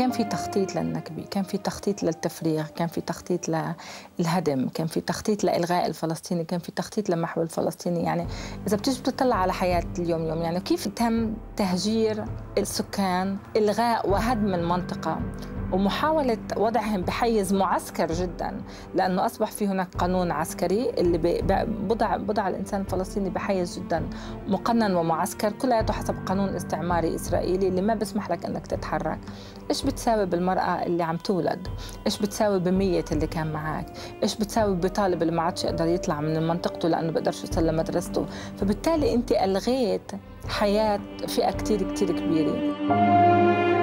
يعني كان في تخطيط للنكبه، كان في تخطيط للتفريغ، كان في تخطيط للهدم، كان في تخطيط لإلغاء الفلسطيني، كان في تخطيط لمحو الفلسطيني. يعني إذا بتيجي بتطلع على حياة اليوم يوم، يعني كيف تم تهجير السكان، إلغاء وهدم المنطقة ومحاولة وضعهم بحيز معسكر جدا، لأنه أصبح في هناك قانون عسكري اللي بضع الإنسان الفلسطيني بحيز جدا مقنن ومعسكر، كلياته حسب قانون استعماري إسرائيلي اللي ما بسمح لك أنك تتحرك. إيش بتساوي بالمرأة اللي عم تولد؟ إيش بتساوي بمية اللي كان معك؟ إيش بتساوي بطالب اللي ما عادش يقدر يطلع من منطقته لأنه بقدرش يسلم مدرسته؟ فبالتالي أنت ألغيت حياة فئة كتير كتير كبيرة.